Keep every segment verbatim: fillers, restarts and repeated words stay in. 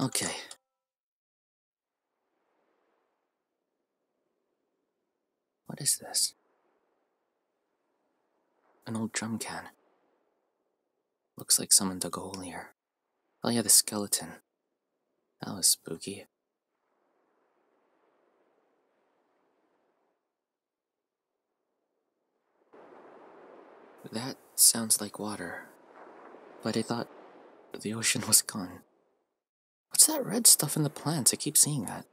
Okay. What is this? An old drum can. Looks like someone dug a hole here. Oh yeah, the skeleton. That was spooky. That sounds like water, but I thought the ocean was gone. What's that red stuff in the plants? I keep seeing that.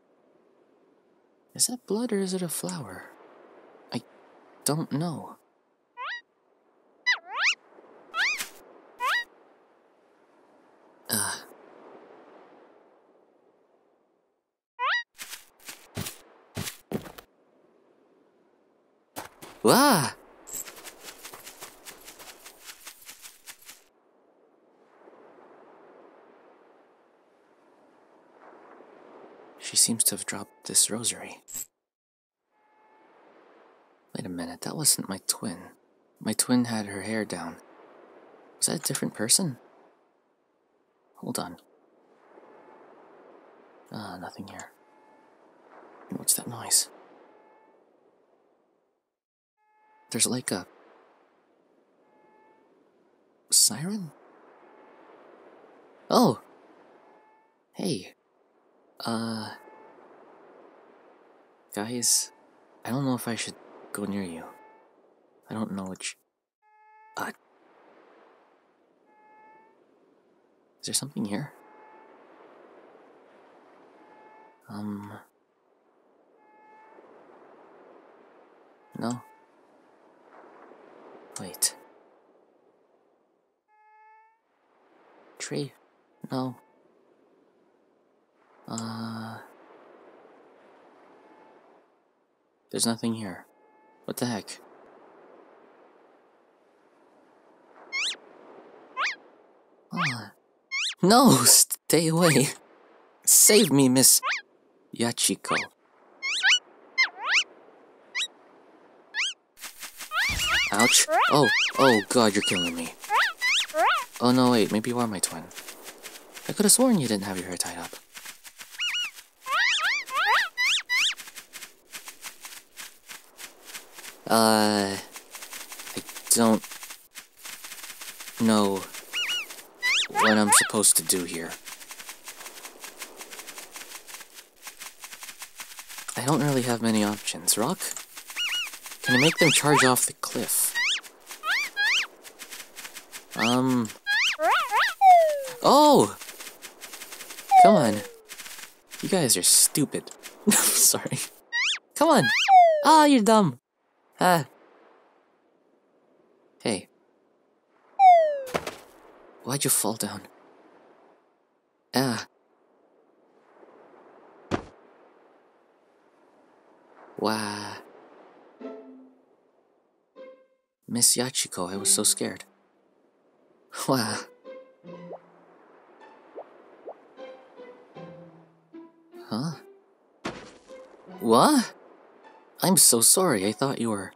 Is that blood or is it a flower? I don't know. Ugh. Wah! She seems to have dropped this rosary. Wait a minute, that wasn't my twin. My twin had her hair down. Was that a different person? Hold on. Ah, uh, nothing here. What's that noise? There's like a... siren? Oh! Hey. Uh, guys, I don't know if I should go near you. I don't know which. Uh, is there something here? Um, no. Wait. Tree? No. Uh... There's nothing here. What the heck? Uh, no! Stay away! Save me, Miss Yachiko. Ouch. Oh, oh god, you're killing me. Oh no, wait, maybe you are my twin. I could have sworn you didn't have your hair tied up. Uh, I don't know what I'm supposed to do here. I don't really have many options. Rock? Can you make them charge off the cliff? Um... Oh! Come on. You guys are stupid. Sorry. Come on! Ah, oh, you're dumb. Ah. Hey. Why'd you fall down? Ah. Wow. Miss Yachiko, I was so scared. Wow. Huh? What? I'm so sorry, I thought you were...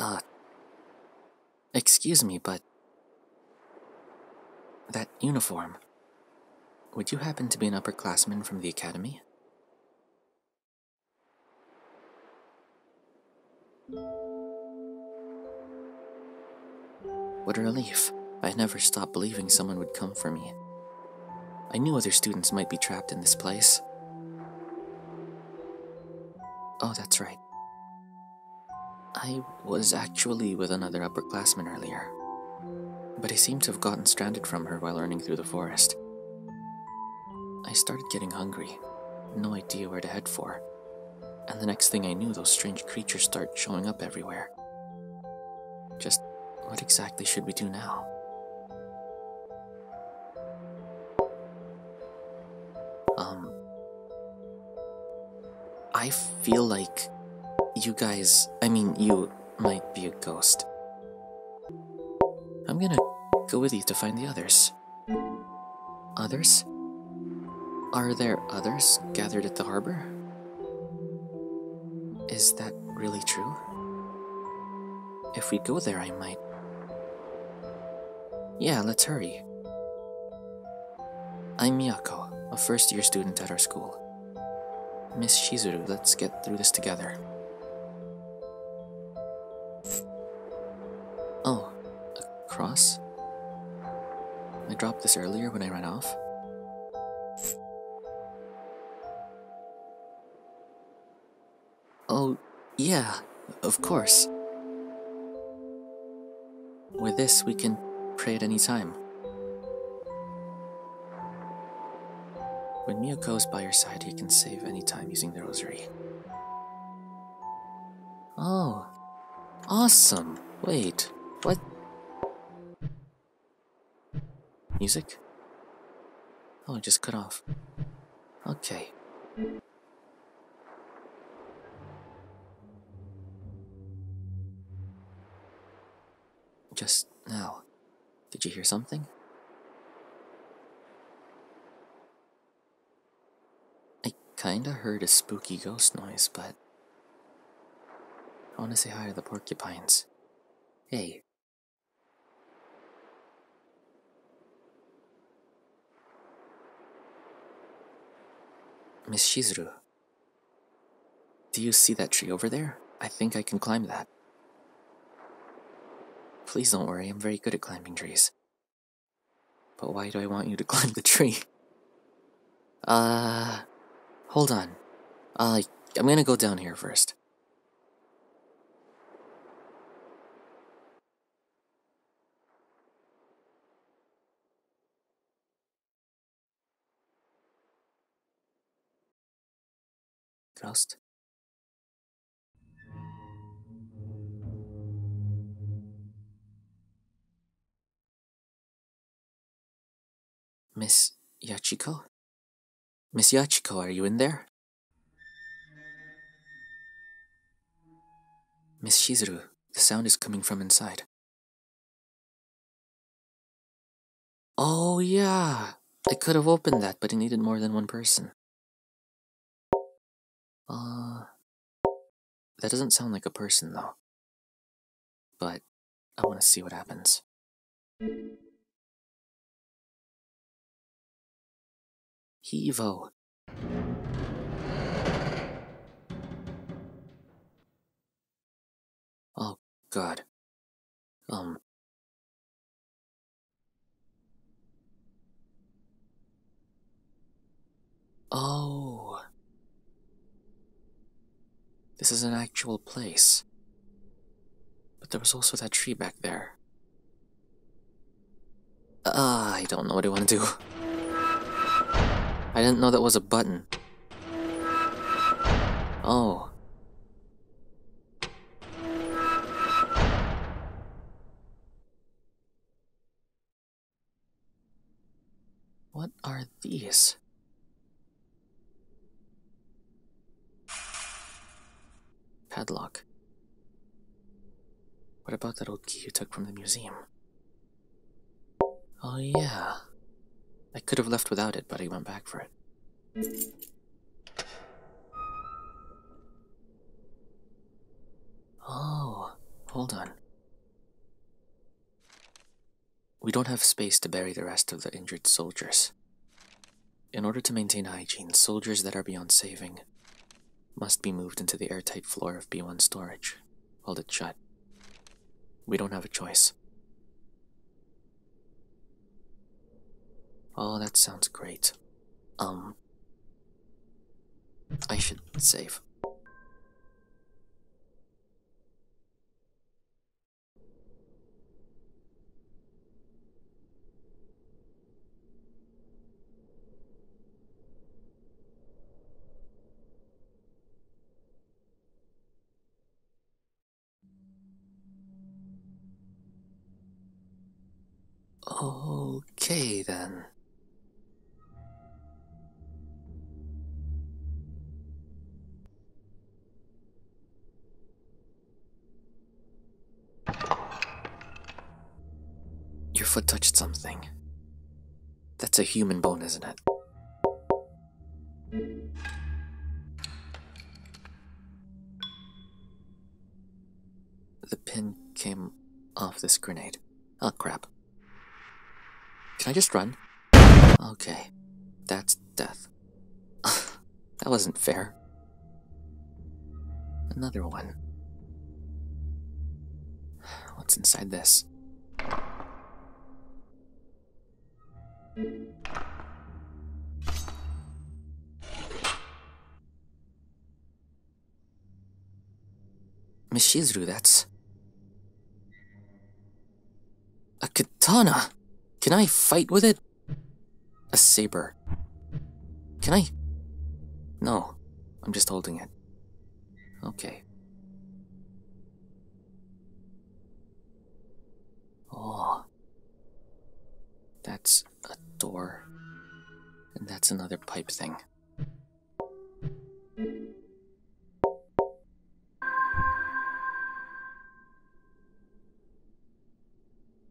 Uh... Excuse me, but... That uniform... Would you happen to be an upperclassman from the academy? What a relief. I never stopped believing someone would come for me. I knew other students might be trapped in this place. Oh, that's right. I was actually with another upperclassman earlier. But I seemed to have gotten stranded from her while running through the forest. I started getting hungry, no idea where to head for. And the next thing I knew, those strange creatures started showing up everywhere. Just... What exactly should we do now? Um... I feel like you guys, I mean you, might be a ghost. I'm gonna go with you to find the others. Others? Are there others gathered at the harbor? Is that really true? If we go there, I might... Yeah, let's hurry. I'm Miyako, a first-year student at our school. Miss Shizuru, let's get through this together. Oh, a cross? I dropped this earlier when I ran off. Oh, yeah, of course. With this, we can pray at any time. When Miyako is by your side, you can save any time using the rosary. Oh, awesome! Wait, what? Music? Oh, it just cut off. Okay. Just now, did you hear something? I kinda heard a spooky ghost noise, but I wanna say hi to the porcupines. Hey. Miss Shizuru, do you see that tree over there? I think I can climb that. Please don't worry, I'm very good at climbing trees. But why do I want you to climb the tree? Uh... Hold on. Uh, I'm gonna go down here first. Ghost? Miss Yachiko? Miss Yachiko, are you in there? Miss Shizuru, the sound is coming from inside. Oh yeah! I could have opened that, but it needed more than one person. Uh... That doesn't sound like a person, though. But I want to see what happens. Evo. Oh, God. Um. Oh. This is an actual place. But there was also that tree back there. Ah, uh, I don't know what I want to do. I didn't know that was a button. Oh. What are these? Padlock. What about that old key you took from the museum? Oh yeah. I could have left without it, but I went back for it. Oh, hold on. We don't have space to bury the rest of the injured soldiers. In order to maintain hygiene, soldiers that are beyond saving must be moved into the airtight floor of B one storage. Hold it shut. We don't have a choice. Oh, that sounds great. Um... I should save. Okay, then. Your foot touched something. That's a human bone, isn't it? the pin came off this grenade. Oh, crap. Can I just run? Okay. That's death. That wasn't fair. Another one. What's inside this? Miss Shizuru, that's... a katana! Can I fight with it? A saber. Can I? No, I'm just holding it. Okay. Oh. That's a door. And that's another pipe thing.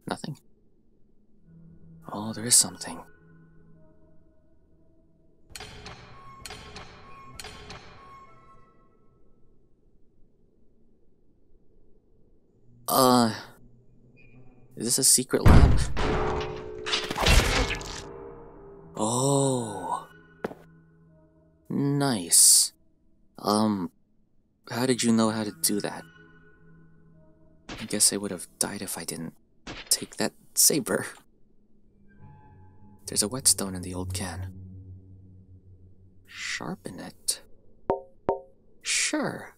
Nothing. Oh, there is something. Uh... Is this a secret lab? Oh... Nice. Um... How did you know how to do that? I guess I would have died if I didn't take that saber. There's a whetstone in the old can. Sharpen it. Sure.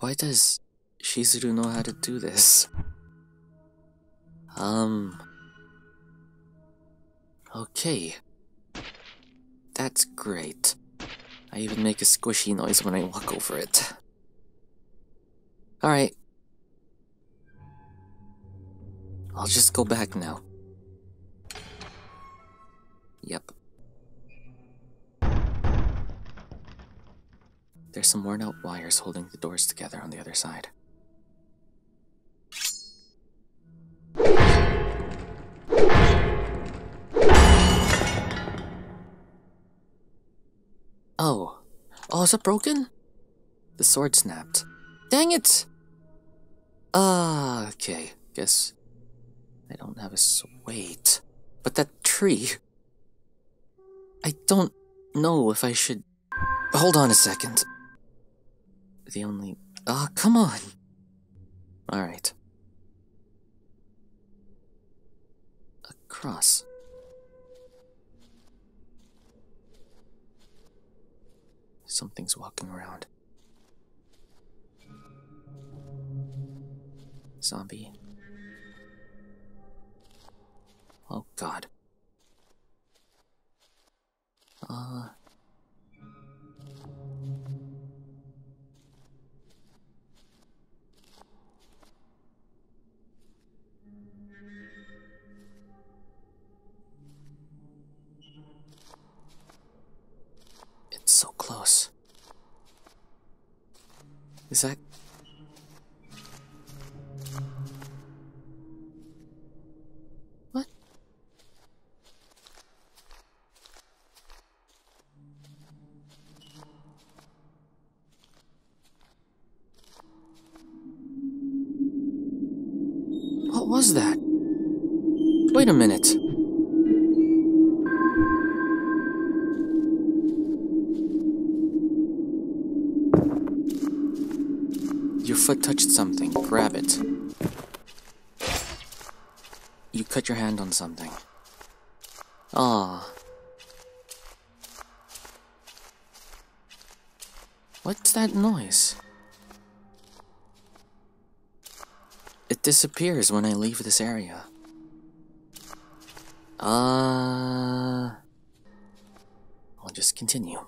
Why does Shizuru know how to do this? Um... Okay. That's great. I even make a squishy noise when I walk over it. Alright. I'll just go back now. Yep. There's some worn out wires holding the doors together on the other side. Oh. Oh, is it broken? The sword snapped. Dang it! Ah, uh, okay. Guess I don't have a swait. But that tree... I don't know if I should... Hold on a second. The only... Ah, oh, come on! Alright. A cross. Something's walking around. Zombie. Oh god. Uh... So close. Is that... What? What was that? Wait a minute. Your foot touched something. Grab it. You cut your hand on something. Ah. What's that noise? It disappears when I leave this area. Ah. Uh, I'll just continue.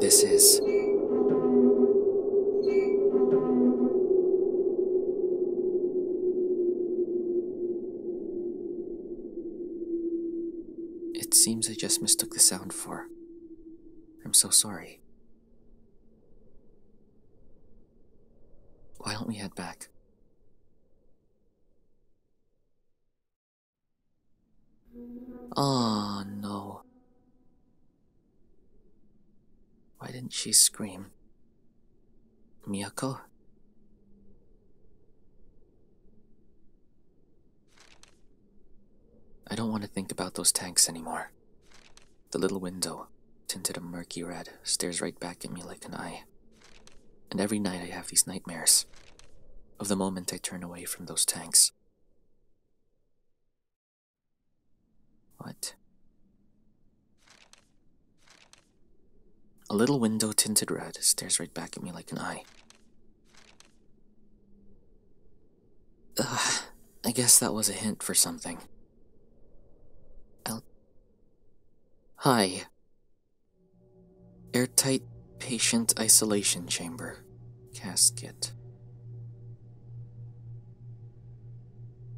This is... It seems I just mistook the sound for... I'm so sorry. Why don't we head back? Oh no. Why didn't she scream? Miyako? I don't want to think about those tanks anymore. The little window, tinted a murky red, stares right back at me like an eye. And every night I have these nightmares of the moment I turn away from those tanks. What? A little window tinted red stares right back at me like an eye. Ugh, I guess that was a hint for something. I'll... Hi. Airtight patient isolation chamber. Casket.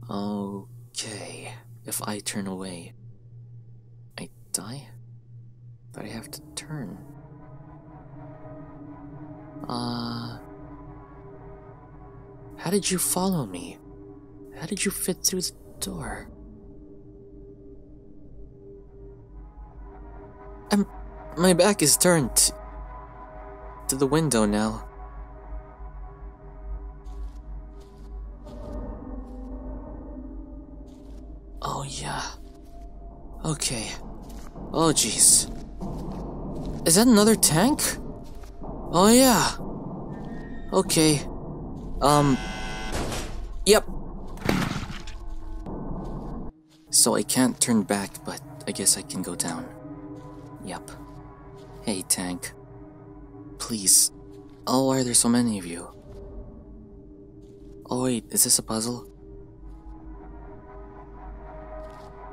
Okay. If I turn away, I die? But I have to turn. Uh... How did you follow me? How did you fit through the door? I'm... My back is turned to, to the window now. Oh yeah. Okay. Oh jeez. Is that another tank? Oh yeah. Okay. Um. Yep. So I can't turn back, but I guess I can go down. Yep. Hey, tank. Please. Oh, why are there so many of you? Oh wait, is this a puzzle?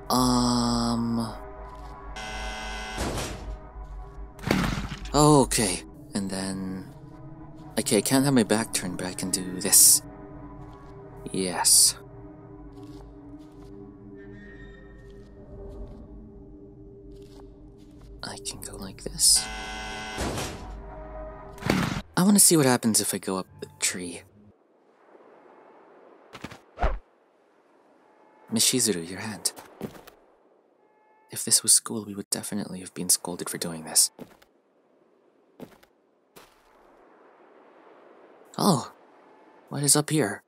Um... Oh, okay. And then... Okay, I can't have my back turned, but I can do this. Yes. I can go like this. I want to see what happens if I go up the tree. Miss Shizuru, your hand. If this was school, we would definitely have been scolded for doing this. Oh, what is up here?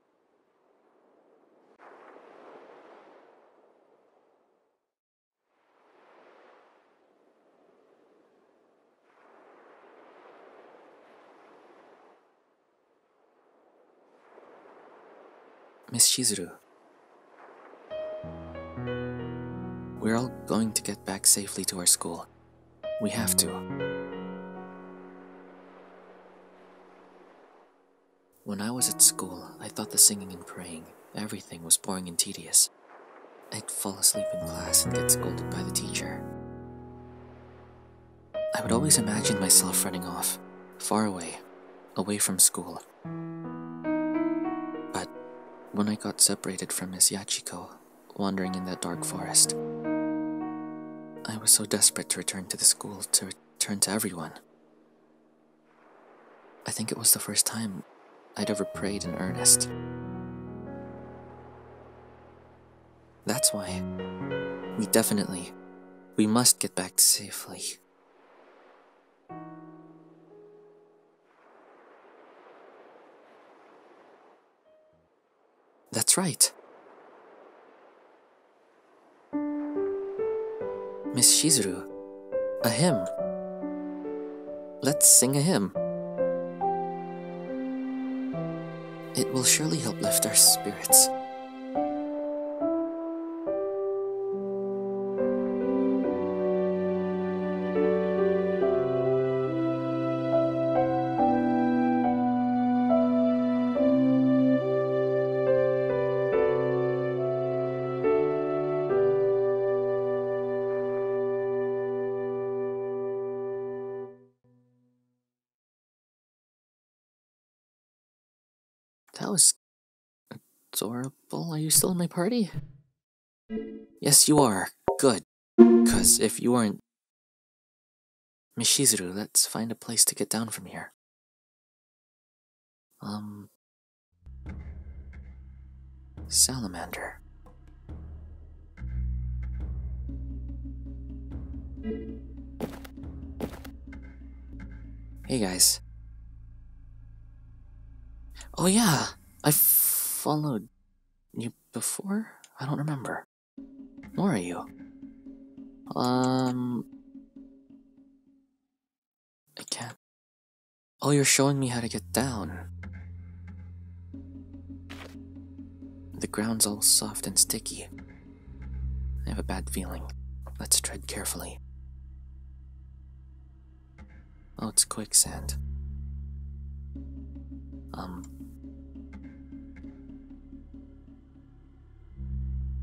Miss Shizuru. We're all going to get back safely to our school. We have to. When I was at school, I thought the singing and praying, everything was boring and tedious. I'd fall asleep in class and get scolded by the teacher. I would always imagine myself running off, far away, away from school. But when I got separated from Miss Yachiko, wandering in that dark forest, I was so desperate to return to the school, to return to everyone. I think it was the first time I'd ever prayed in earnest. That's why we definitely, we must get back safely. That's right. Miss Shizuru, a hymn. Let's sing a hymn. It will surely help lift our spirits. That was adorable. Are you still in my party? Yes, you are. Good. Because if you aren't... Miss Shizuru, let's find a place to get down from here. Um, salamander. Hey guys. Oh yeah, I followed you before? I don't remember. Where are you? Um... I can't... Oh, you're showing me how to get down. The ground's all soft and sticky. I have a bad feeling. Let's tread carefully. Oh, it's quicksand. Um...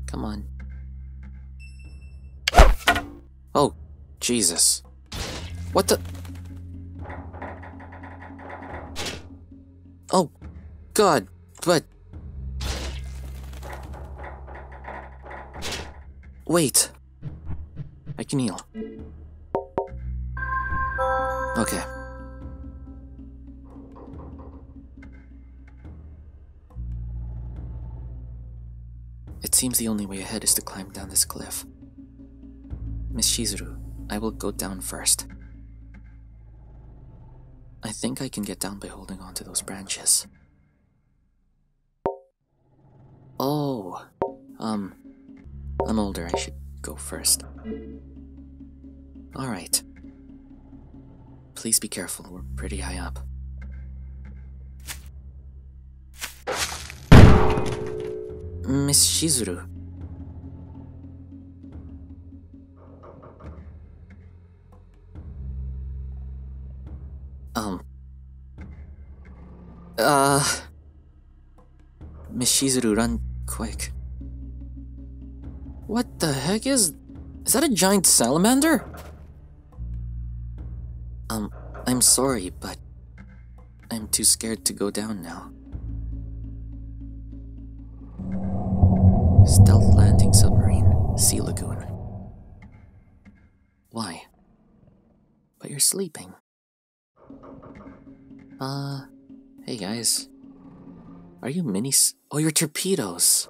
Come on. Oh, Jesus. What the? Oh, God, but... Wait. I can heal. Okay. It seems the only way ahead is to climb down this cliff. Miss Shizuru, I will go down first. I think I can get down by holding on to those branches. Oh, um, I'm older, I should go first. Alright. Please be careful, we're pretty high up. Miss Shizuru. Um... Uh... Miss Shizuru, run quick. What the heck is... Is that a giant salamander? Um, I'm sorry, but... I'm too scared to go down now. Stealth landing submarine, Sea Lagoon. Why? But you're sleeping. Uh, hey guys. Are you minis? Oh, you're torpedoes!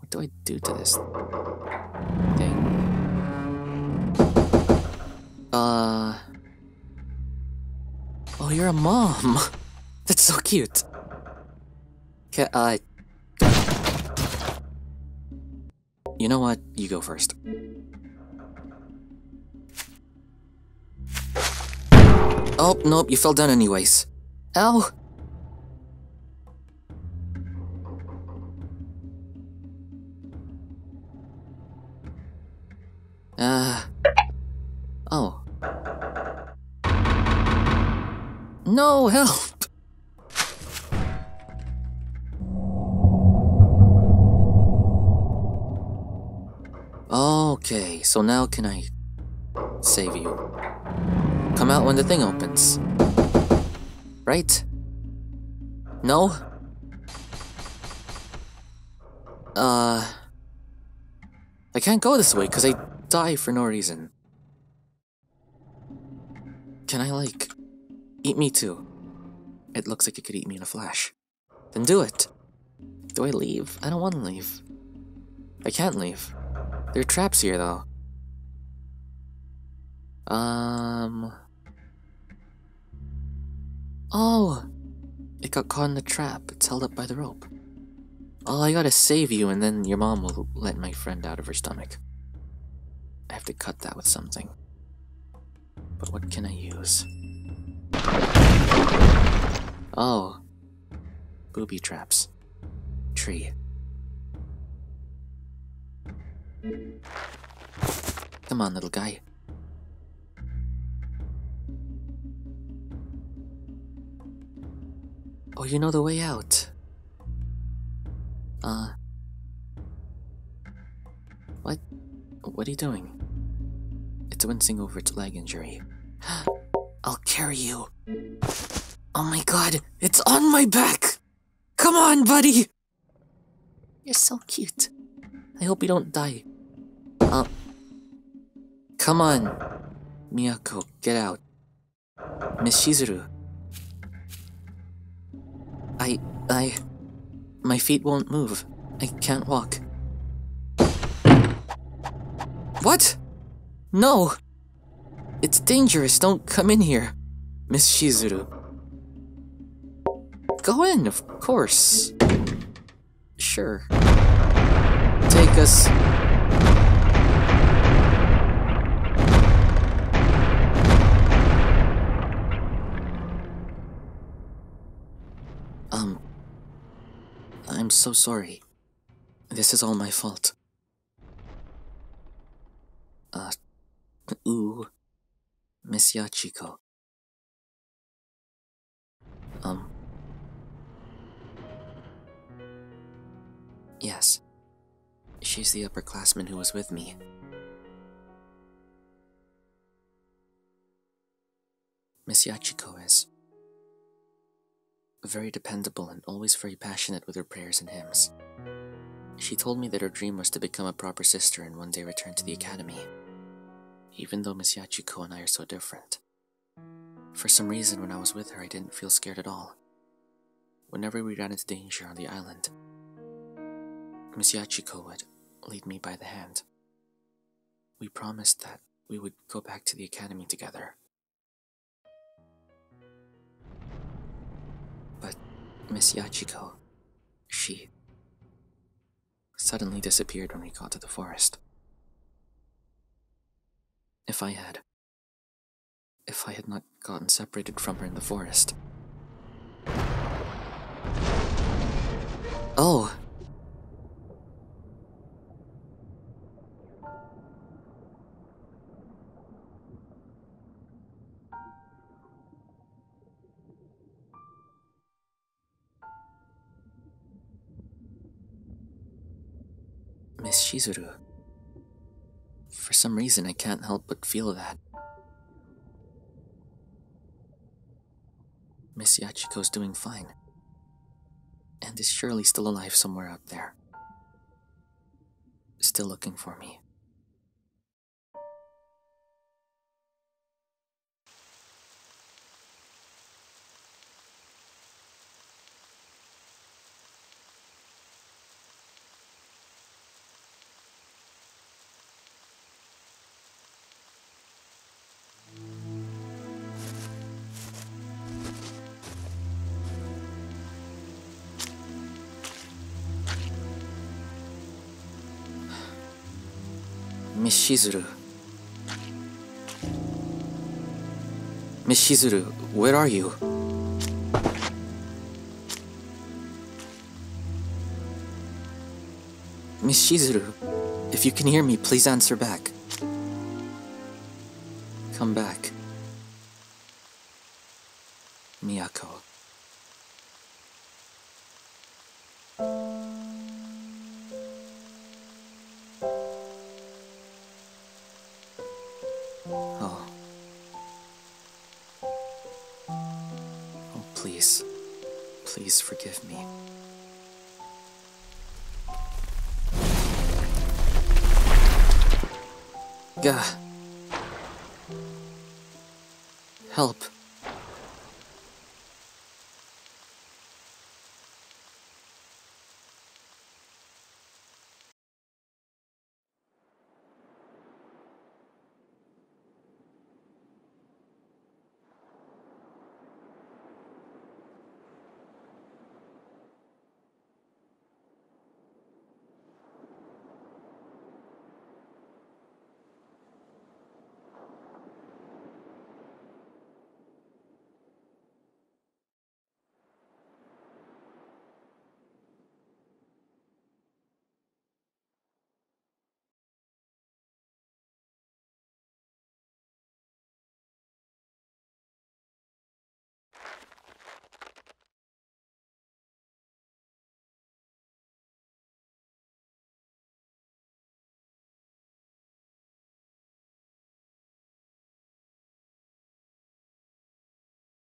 What do I do to this thing? Uh... Oh, you're a mom! That's so cute! Okay, uh... You know what? You go first. Oh, nope, you fell down anyways. Ow! Uh... Oh. No, help! Okay, so now can I... save you? Come out when the thing opens. Right? No? Uh... I can't go this way because I die for no reason. Can I, like... eat me too? It looks like it could eat me in a flash. Then do it! Do I leave? I don't want to leave. I can't leave. There are traps here though. Um... Oh! It got caught in the trap. It's held up by the rope. Oh, I gotta save you and then your mom will let my friend out of her stomach. I have to cut that with something. But what can I use? Oh. Booby traps. Tree. Come on, little guy. Oh, you know the way out. Uh... What? What are you doing? It's wincing over its leg injury. I'll carry you. Oh my god, it's on my back! Come on, buddy! You're so cute. I hope you don't die. Uh... Come on. Miyako, get out. Miss Shizuru. I... I... My feet won't move. I can't walk. What? No! It's dangerous, don't come in here, Miss Shizuru. Go in, of course. Sure. Take us... Um... I'm so sorry. This is all my fault. Uh... Ooh... Miss Yachiko. Um... Yes. She's the upperclassman who was with me. Miss Yachiko is very dependable and always very passionate with her prayers and hymns. She told me that her dream was to become a proper sister and one day return to the academy, even though Miss Yachiko and I are so different. For some reason, when I was with her, I didn't feel scared at all. Whenever we ran into danger on the island, Miss Yachiko would lead me by the hand. We promised that we would go back to the academy together. But Miss Yachiko, she suddenly disappeared when we got to the forest. If I had... If I had not gotten separated from her in the forest... Oh! Miss Shizuru. For some reason, I can't help but feel that. Miss Yachiko's doing fine, and is surely still alive somewhere out there. Still looking for me. Miss Shizuru. Miss Shizuru, where are you? Miss Shizuru, if you can hear me, please answer back. Come back. Miyako. Please, please forgive me. Gah. Help.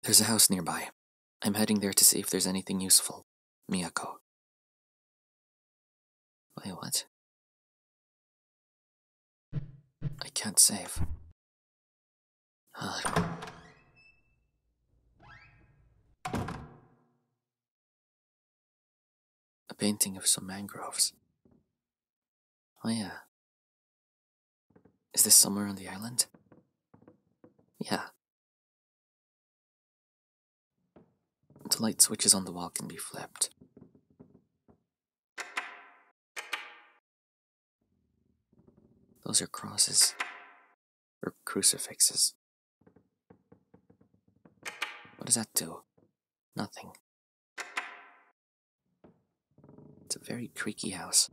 There's a house nearby. I'm heading there to see if there's anything useful. Miyako. Wait, what? I can't save. Huh. painting of some mangroves. Oh yeah. Is this somewhere on the island? Yeah. The light switches on the wall can be flipped. Those are crosses. Or crucifixes. What does that do? Nothing. It's a very creaky house.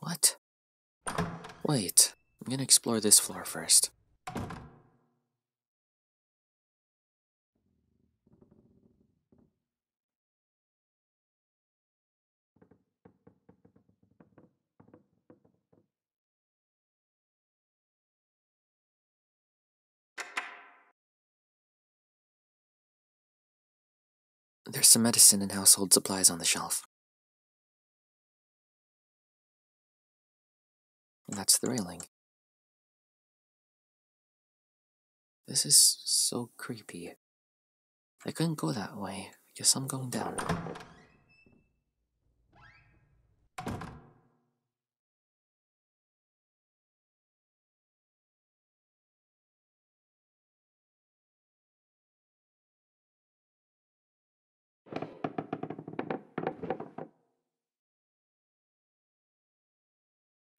What? Wait, I'm gonna explore this floor first. There's some medicine and household supplies on the shelf. And that's the railing. This is so creepy. I couldn't go that way. I guess I'm going down.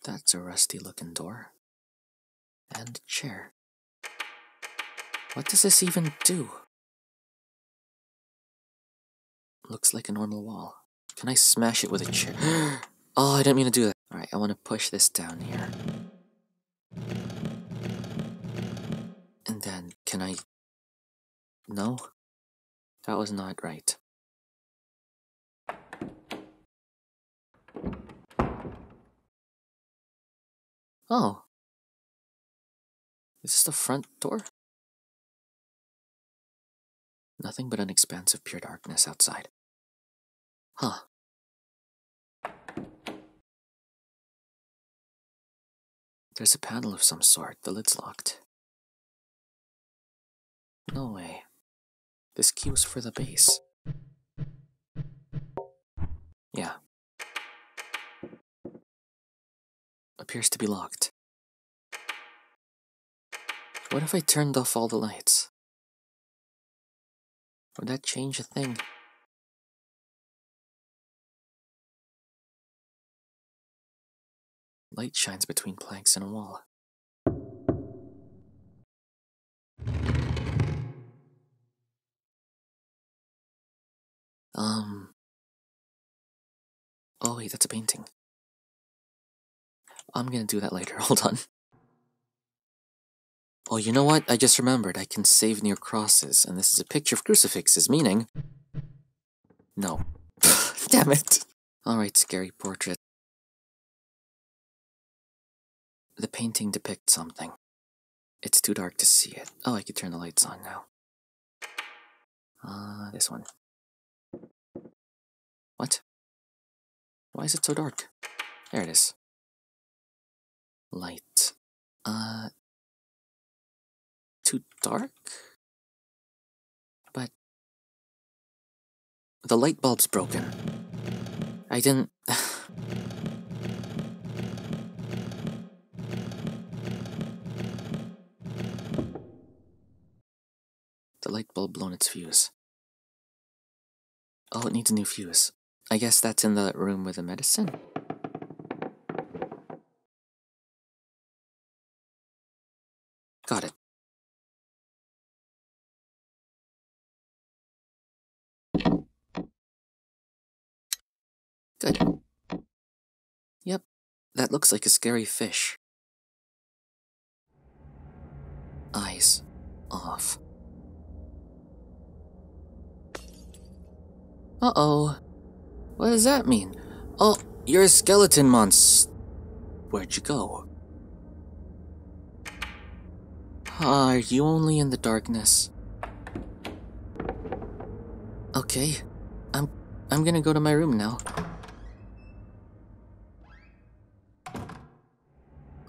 That's a rusty-looking door. And a chair. What does this even do? Looks like a normal wall. Can I smash it with a chair? Oh, I didn't mean to do that. Alright, I want to push this down here. And then, can I... No? That was not right. Oh. Is this the front door? Nothing but an expanse of pure darkness outside. Huh. There's a panel of some sort. The lid's locked. No way. This key was for the base. Yeah. Appears to be locked. What if I turned off all the lights? Would that change a thing? Light shines between planks and a wall. Um... Oh wait, that's a painting. I'm gonna do that later, hold on. Oh, you know what? I just remembered, I can save near crosses, and this is a picture of crucifixes, meaning... No. Damn it! Alright, scary portrait. The painting depicts something. It's too dark to see it. Oh, I could turn the lights on now. Uh, this one. What? Why is it so dark? There it is. Light. Uh... Too dark? But... The light bulb's broken. I didn't... The light bulb blown its fuse. Oh, it needs a new fuse. I guess that's in the room with the medicine? Got it. Good. Yep, that looks like a scary fish. Eyes off. Uh-oh. What does that mean? Oh, you're a skeleton monster. Where'd you go? Are you only in the darkness? Okay, I'm I'm gonna go to my room now.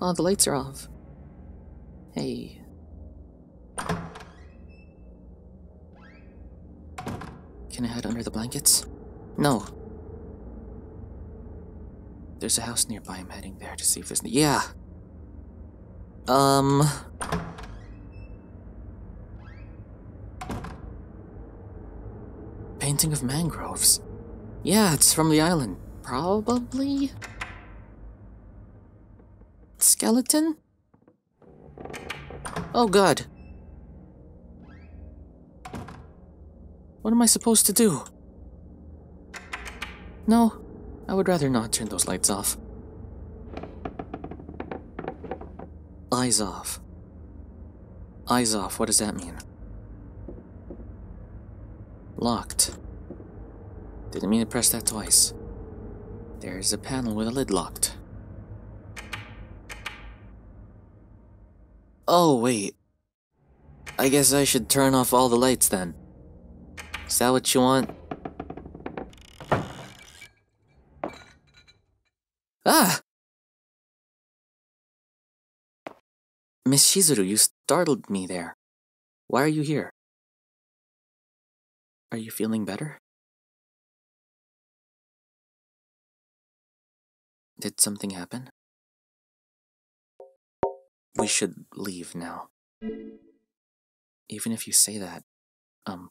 Oh, the lights are off. Hey. Can I hide under the blankets? No. There's a house nearby. I'm heading there to see if there's no- Yeah! Um... Painting of mangroves. Yeah, it's from the island. Probably? Skeleton? Oh god. What am I supposed to do? No, I would rather not turn those lights off. Eyes off. Eyes off, what does that mean? Locked. Didn't mean to press that twice. There's a panel with a lid locked. Oh, wait. I guess I should turn off all the lights then. Is that what you want? Ah! Miss Shizuru, you startled me there. Why are you here? Are you feeling better? Did something happen? We should leave now. Even if you say that, um...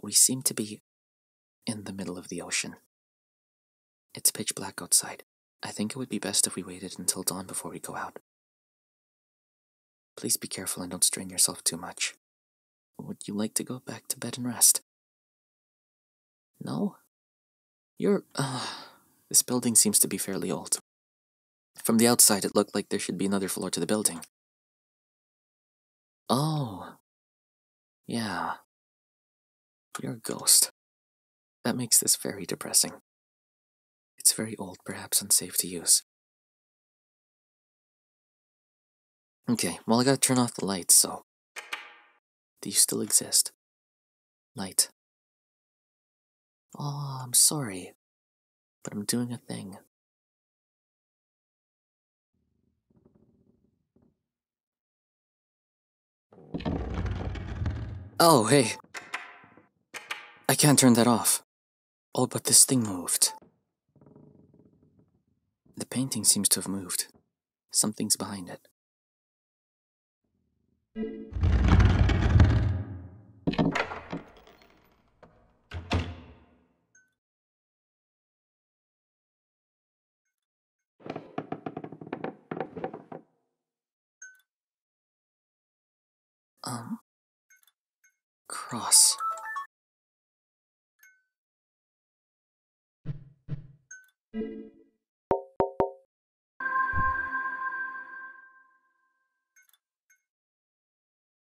we seem to be in the middle of the ocean. It's pitch black outside. I think it would be best if we waited until dawn before we go out. Please be careful and don't strain yourself too much. Would you like to go back to bed and rest? No? You're... Uh, this building seems to be fairly old. From the outside, it looked like there should be another floor to the building. Oh. Yeah. You're a ghost. That makes this very depressing. It's very old, perhaps unsafe to use. Okay, well, I gotta turn off the lights, so... Do you still exist? Light. Oh, I'm sorry. But I'm doing a thing. Oh, hey. I can't turn that off. Oh, but this thing moved. The painting seems to have moved. Something's behind it. Um... Cross. Thank you.